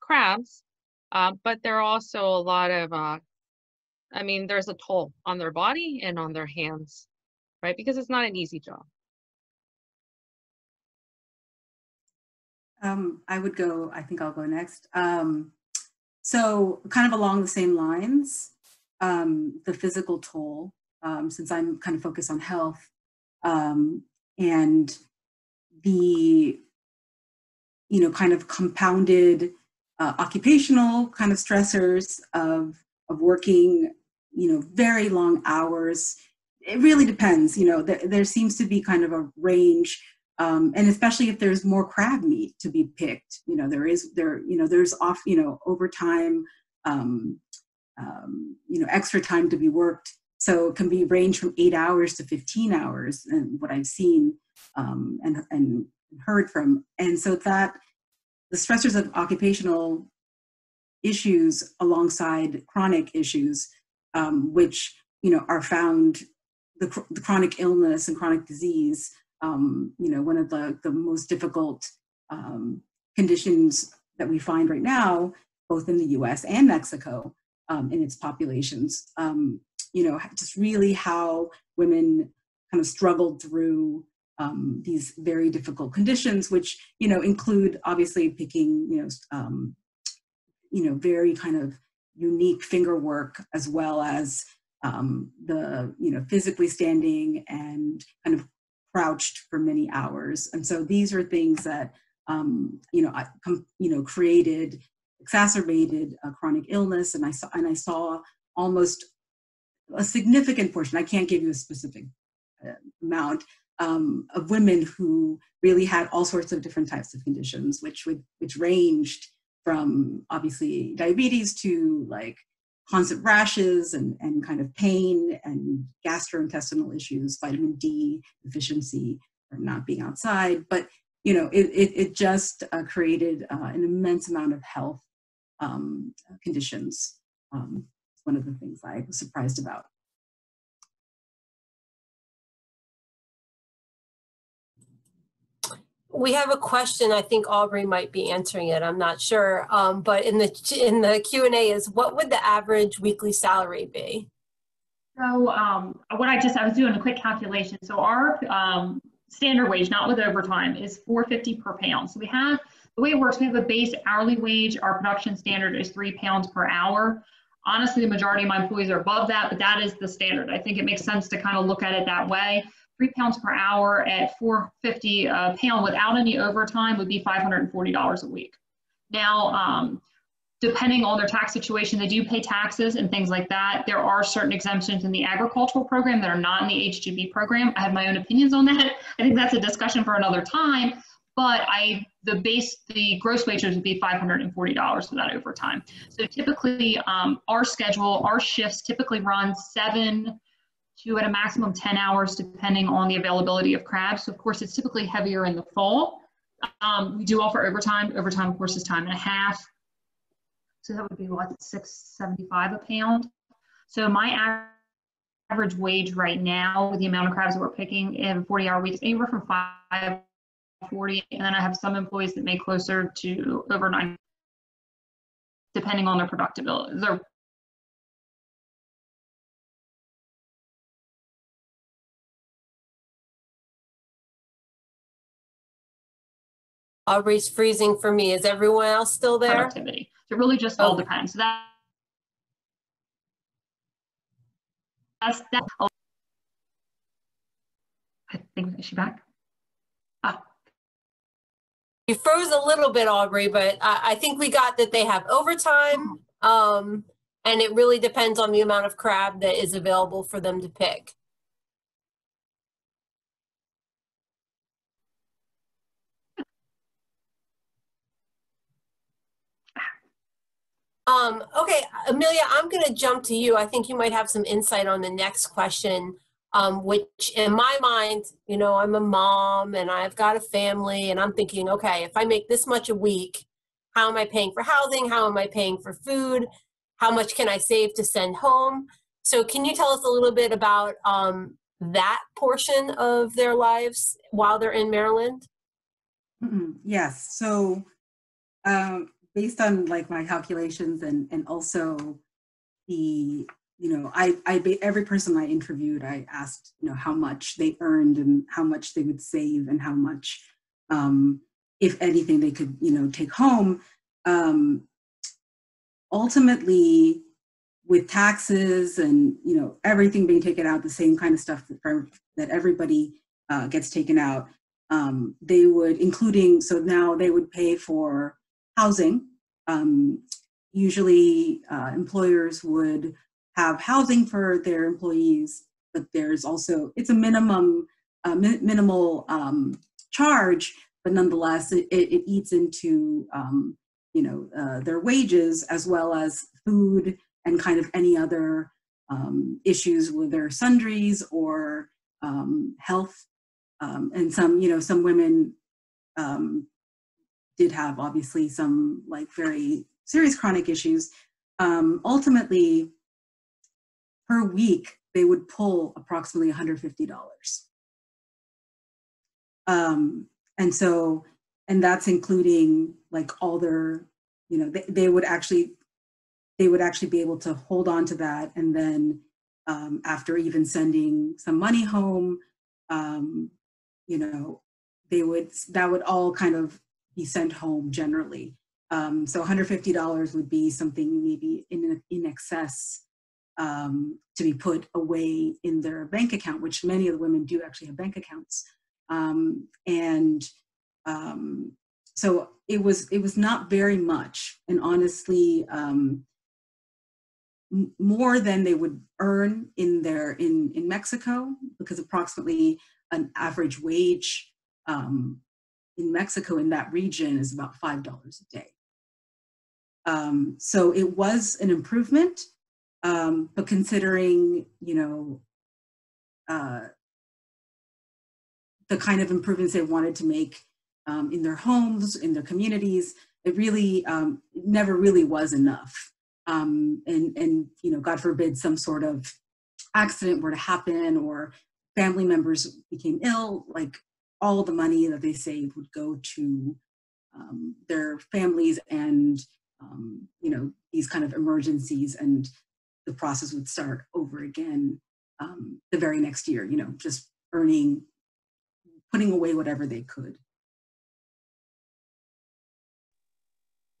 crabs. But there are also a lot of, I mean, there's a toll on their body and on their hands, right? Because it's not an easy job. I think I'll go next. So kind of along the same lines, the physical toll, since I'm kind of focused on health, and the, kind of compounded occupational kind of stressors of working, very long hours. It really depends, there seems to be kind of a range, and especially if there's more crab meat to be picked, there's overtime, extra time to be worked. So it can be range from 8 hours to 15 hours, and what I've seen and heard from. And so that the stressors of occupational issues alongside chronic issues which, you know, are found, the chronic illness and chronic disease, you know, one of the most difficult conditions that we find right now, both in the US and Mexico, in its populations. You know, just really how women kind of struggled through these very difficult conditions, which, you know, include obviously picking, you know, very kind of unique finger work, as well as the, you know, physically standing and kind of crouched for many hours. And so these are things that, you know, created, exacerbated chronic illness. And I saw almost a significant portion, I can't give you a specific amount, of women who really had all sorts of different types of conditions, which ranged from obviously diabetes to like constant rashes and kind of pain and gastrointestinal issues, vitamin D deficiency from not being outside. But, you know, it just created an immense amount of health conditions. It's one of the things I was surprised about. We have a question. I think Aubrey might be answering it. I'm not sure. But in the Q&A is, what would the average weekly salary be? So what I was doing a quick calculation. So our standard wage, not with overtime, is $4.50 per pound. So we have, the way it works, we have a base hourly wage. Our production standard is £3 per hour. Honestly, the majority of my employees are above that, but that is the standard. I think it makes sense to kind of look at it that way. £3 per hour at $4.50 a pound without any overtime would be $540 a week. Now, depending on their tax situation, they do pay taxes and things like that. There are certain exemptions in the agricultural program that are not in the H-2B program. I have my own opinions on that. I think that's a discussion for another time. But the gross wages would be $540 without overtime. So typically, our schedule, our shifts typically run 7 to at a maximum 10 hours, depending on the availability of crabs. So of course, it's typically heavier in the fall. We do offer overtime. Overtime, of course, is time and a half. So that would be what, $6.75 a pound. So my average wage right now, with the amount of crabs that we're picking in 40-hour weeks, anywhere from $5.40, and then I have some employees that make closer to over $9, depending on their productivity. Aubrey's freezing for me. Is everyone else still there? Productivity. It really just all depends. So that's I think, is she back? Oh. You froze a little bit, Aubrey, but I think we got that they have overtime, and it really depends on the amount of crab that is available for them to pick. Okay, Emilia, I'm going to jump to you. I think you might have some insight on the next question, which in my mind, you know, I'm a mom and I've got a family and I'm thinking, okay, if I make this much a week, how am I paying for housing? How am I paying for food? How much can I save to send home? So can you tell us a little bit about that portion of their lives while they're in Maryland? Mm-hmm. Yes. So, based on like my calculations and also the, you know, every person I interviewed, I asked, you know, how much they earned and how much they would save and how much, if anything, they could, you know, take home. Ultimately, with taxes and, you know, everything being taken out, the same kind of stuff that everybody gets taken out, they would, including, so now they would pay for housing. Usually employers would have housing for their employees, but there's also, it's a minimal charge, but nonetheless, it eats into, you know, their wages, as well as food and kind of any other issues with their sundries or health. And some, you know, some women, did have obviously some like very serious chronic issues. Ultimately, per week, they would pull approximately $150. And that's including like all their, you know, they would actually be able to hold on to that. And then after even sending some money home, you know, that would all kind of be sent home generally. So $150 would be something maybe in excess to be put away in their bank account, which many of the women do actually have bank accounts. So it was not very much, and honestly, more than they would earn in Mexico, because approximately an average wage in Mexico in that region is about $5 a day. So it was an improvement, but considering, you know, the kind of improvements they wanted to make in their homes, in their communities, it really never really was enough. And you know, God forbid some sort of accident were to happen or family members became ill, like all the money that they saved would go to their families and you know, these kind of emergencies, and the process would start over again the very next year, you know, just earning, putting away whatever they could.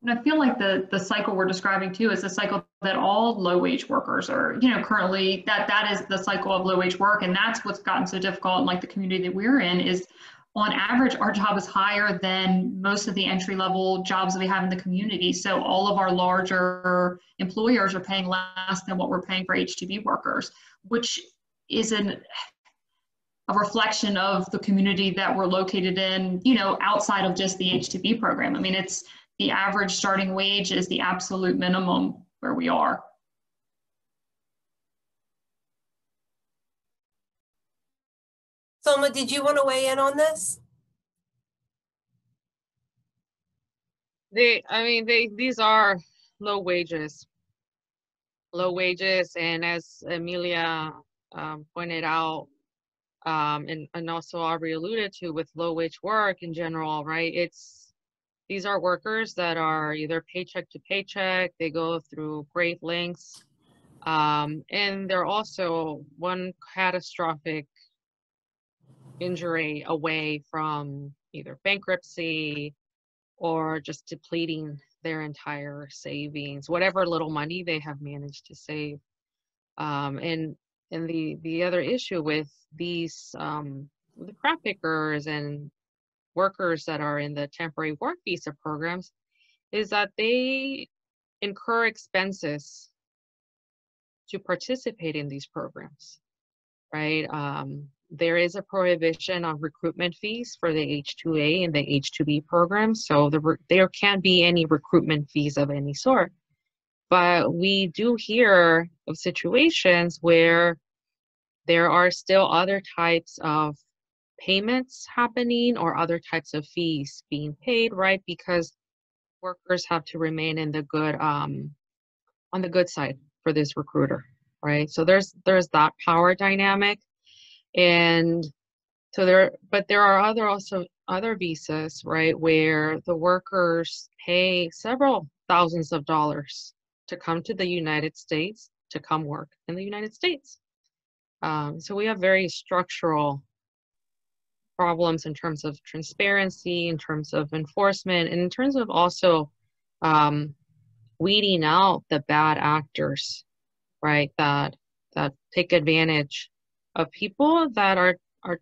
And I feel like the cycle we're describing too is the cycle that all low-wage workers are, you know, currently that is the cycle of low-wage work. And that's what's gotten so difficult in like the community that we're in is, on average, our job is higher than most of the entry-level jobs that we have in the community. So all of our larger employers are paying less than what we're paying for H-2B workers, which is a reflection of the community that we're located in, you know, outside of just the H-2B program. I mean, it's the average starting wage is the absolute minimum where we are. Sulma, did you want to weigh in on this? These are low wages. Low wages, and as Emilia pointed out, and also Aubrey alluded to, with low wage work in general, right? These are workers that are either paycheck to paycheck, they go through great lengths, and they're also one catastrophic injury away from either bankruptcy or just depleting their entire savings, whatever little money they have managed to save. And the other issue with these, the crop pickers and workers that are in the temporary work visa programs is that they incur expenses to participate in these programs, right? There is a prohibition on recruitment fees for the H-2A and the H-2B programs, so there can't be any recruitment fees of any sort. But we do hear of situations where there are still other types of payments happening or other types of fees being paid, right? Because workers have to remain in the good, on the good side for this recruiter, right? So there's that power dynamic, and so there are also other visas, right, where the workers pay several thousands of dollars to come to the United States to come work in the United States. So we have very structural problems in terms of transparency, in terms of enforcement, and in terms of also weeding out the bad actors, right? That take advantage of people that are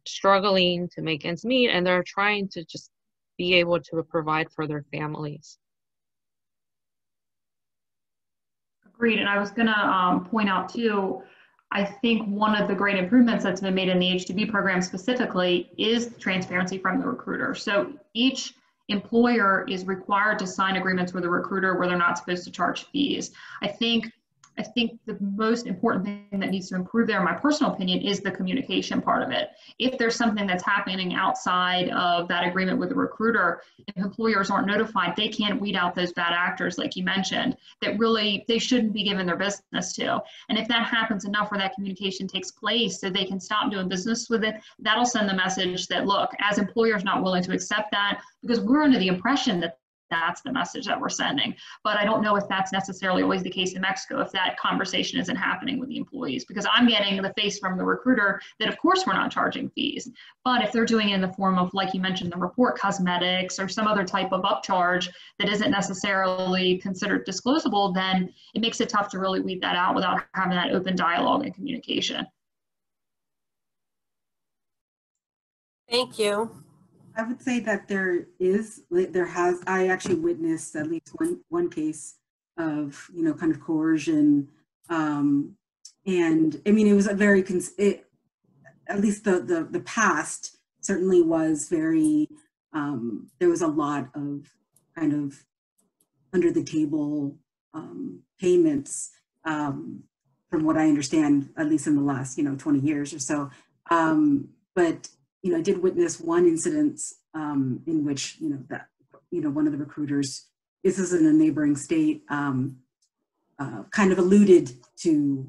struggling to make ends meet, and they're trying to just be able to provide for their families. Agreed, and I was gonna point out too, I think one of the great improvements that's been made in the H-2B program specifically is transparency from the recruiter. So each employer is required to sign agreements with a recruiter where they're not supposed to charge fees. I think I think the most important thing that needs to improve there, in my personal opinion, is the communication part of it. If there's something that's happening outside of that agreement with the recruiter, if employers aren't notified, they can't weed out those bad actors, like you mentioned, that really they shouldn't be giving their business to. And if that happens enough where that communication takes place so they can stop doing business with it, that'll send the message that, look, as employers not willing to accept that, because we're under the impression that that's the message that we're sending. But I don't know if that's necessarily always the case in Mexico, if that conversation isn't happening with the employees, because I'm getting the face from the recruiter that of course we're not charging fees. But if they're doing it in the form of, like you mentioned, the report cosmetics or some other type of upcharge that isn't necessarily considered disclosable, then it makes it tough to really weed that out without having that open dialogue and communication. Thank you. I would say that there has, I actually witnessed at least one case of, you know, kind of coercion. And I mean, it was a very, at least the past certainly was very, there was a lot of kind of under the table payments from what I understand, at least in the last, you know, 20 years or so. But you know, I did witness one incident in which, you know, that, you know, one of the recruiters, this is in a neighboring state, kind of alluded to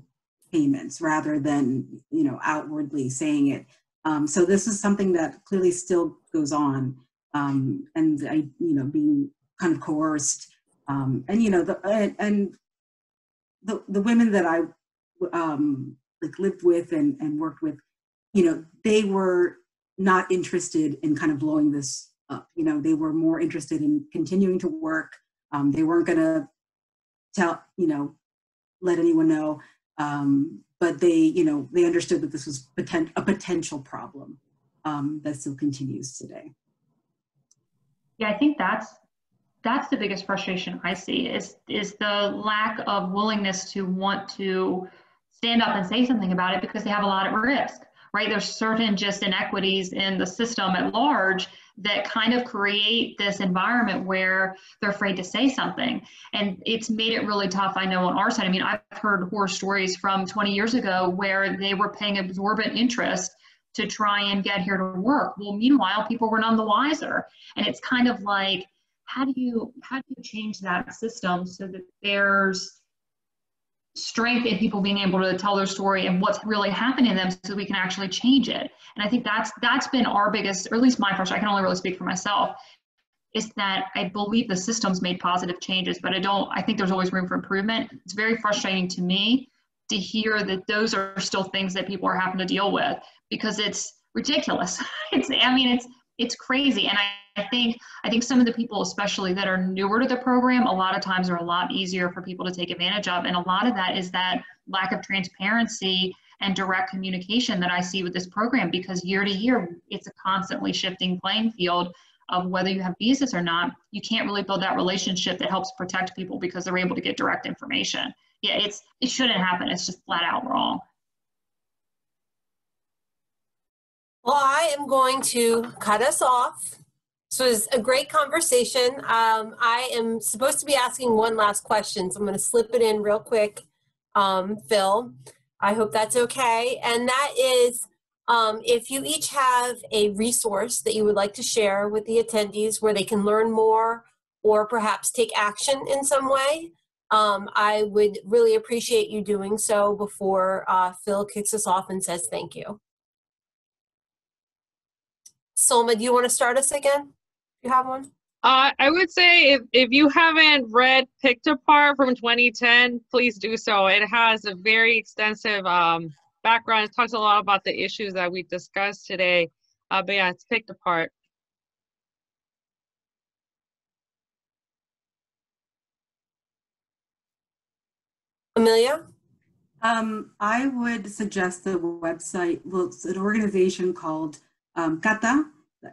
payments rather than, you know, outwardly saying it. So this is something that clearly still goes on, and I, you know, being kind of coerced, and you know, the women that I like lived with and worked with, you know, they were not interested in kind of blowing this up. You know, they were more interested in continuing to work. They weren't going to tell, you know, let anyone know. But they, you know, they understood that this was a potential problem that still continues today. Yeah, I think that's the biggest frustration I see is the lack of willingness to want to stand up and say something about it, because they have a lot at risk. Right, there's certain just inequities in the system at large that kind of create this environment where they're afraid to say something. And it's made it really tough, I know, on our side. I mean, I've heard horror stories from 20 years ago where they were paying exorbitant interest to try and get here to work. Well, meanwhile, people were none the wiser. And it's kind of like, how do you change that system so that there's strength in people being able to tell their story and what's really happening to them so we can actually change it? And I think that's been our biggest, or at least my frustration, I can only really speak for myself, is that I believe the system's made positive changes, but I think there's always room for improvement. It's very frustrating to me to hear that those are still things that people are having to deal with, because it's ridiculous. It's crazy. And I think some of the people, especially that are newer to the program, a lot of times are a lot easier for people to take advantage of. And a lot of that is that lack of transparency and direct communication that I see with this program, because year to year, it's a constantly shifting playing field of whether you have visas or not. You can't really build that relationship that helps protect people because they're able to get direct information. Yeah, it shouldn't happen. It's just flat out wrong. Well, I am going to cut us off. So it was a great conversation. I am supposed to be asking one last question, so I'm going to slip it in real quick, Phil. I hope that's okay. And that is, if you each have a resource that you would like to share with the attendees where they can learn more or perhaps take action in some way, I would really appreciate you doing so before Phil kicks us off and says thank you. Sulma, do you want to start us again? You have one? I would say if you haven't read Picked Apart from 2010, please do so. It has a very extensive background. It talks a lot about the issues that we discussed today. But yeah, it's Picked Apart. Emilia? I would suggest the website, well, it's an organization called CATA,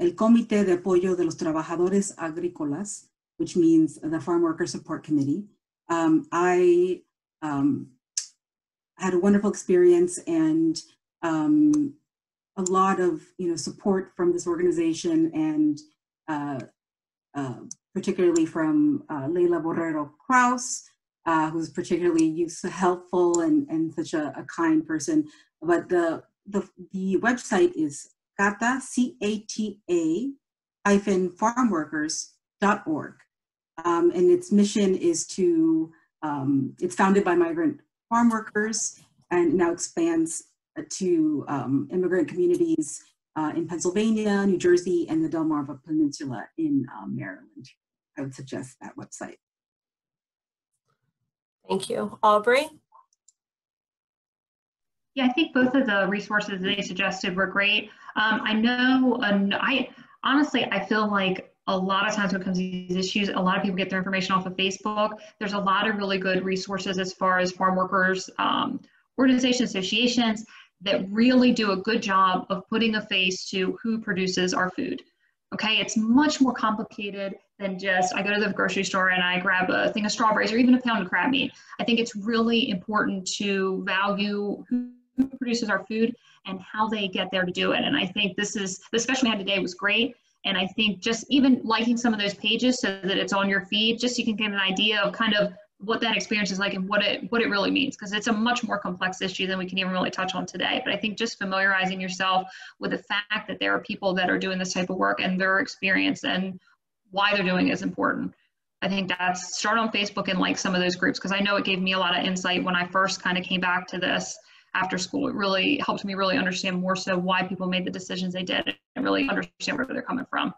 el Comité de Apoyo de los Trabajadores Agrícolas, which means the Farm Worker Support Committee. I had a wonderful experience and a lot of, you know, support from this organization, and particularly from Leila Borrero Kraus who's particularly useful, helpful, and such a kind person. But the website is CATA, CATA-farmworkers.org. And its mission is to, it's founded by migrant farm workers and now expands to immigrant communities in Pennsylvania, New Jersey, and the Delmarva Peninsula in Maryland. I would suggest that website. Thank you. Aubrey? Yeah, I think both of the resources they suggested were great. I know, honestly, I feel like a lot of times when it comes to these issues, a lot of people get their information off of Facebook. There's a lot of really good resources as far as farm workers, organizations, associations that really do a good job of putting a face to who produces our food. Okay, it's much more complicated than just I go to the grocery store and I grab a thing of strawberries or even a pound of crab meat. I think it's really important to value who produces our food and how they get there to do it. And I think this is, the special we had today was great. And I think just even liking some of those pages so that it's on your feed, just so you can get an idea of kind of what that experience is like and what it really means, because it's a much more complex issue than we can even really touch on today. But I think just familiarizing yourself with the fact that there are people that are doing this type of work and their experience and why they're doing it is important. I think that's, start on Facebook and like some of those groups, because I know it gave me a lot of insight when I first kind of came back to this after school. It really helped me really understand more so why people made the decisions they did and really understand where they're coming from.